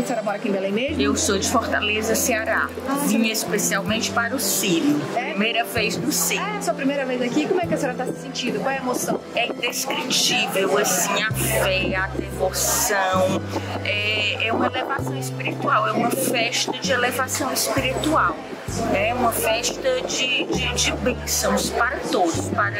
A senhora mora aqui em Belém mesmo? Eu sou de Fortaleza, Ceará. Vim especialmente para o Círio. É? Primeira vez no Círio. Ah, é a sua primeira vez aqui? Como é que a senhora está se sentindo? Qual é a emoção? É indescritível, assim, a fé, a devoção. É uma elevação espiritual, é uma festa de elevação espiritual. É uma festa de bênçãos para todos, para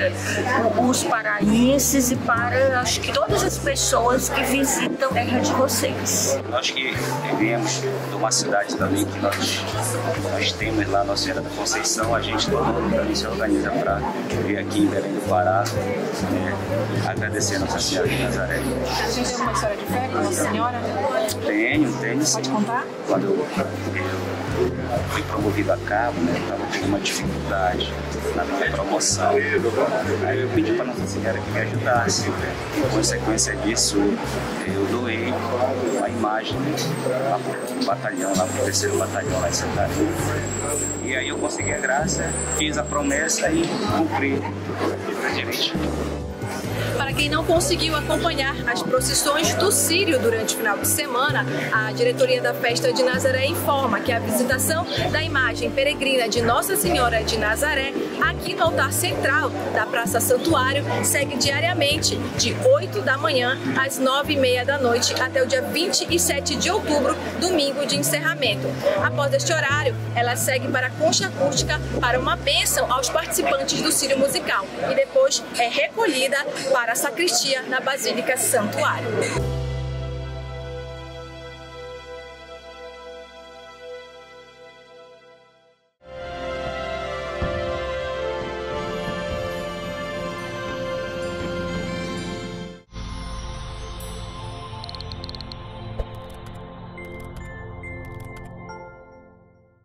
os paraenses e para, acho que, todas as pessoas que visitam a terra de vocês. Nós que vivemos de uma cidade também que nós temos lá, Nossa Senhora da Conceição, a gente todo mundo também se organiza para vir aqui em Belém do Pará, agradecer Nossa Senhora de Nazaré. A gente tem uma história de fé com a senhora? Tenho sim. Pode contar? Quando eu fui promovido a cabo, né, estava tendo uma dificuldade na minha promoção. Aí eu pedi para Nossa Senhora que me ajudasse. Em consequência disso, eu doei a imagem, né, lá para o batalhão, lá para o 3º batalhão, lá em Santarém. E aí eu consegui a graça, fiz a promessa e cumpri. Para quem não conseguiu acompanhar as procissões do Círio durante o final de semana, a diretoria da Festa de Nazaré informa que a visitação da imagem peregrina de Nossa Senhora de Nazaré aqui no altar central da Praça Santuário segue diariamente de 8 da manhã às 9h30 da noite até o dia 27 de outubro, domingo de encerramento. Após este horário, ela segue para a concha acústica para uma bênção aos participantes do Círio musical e depois é recolhida para a sacristia na Basílica Santuário.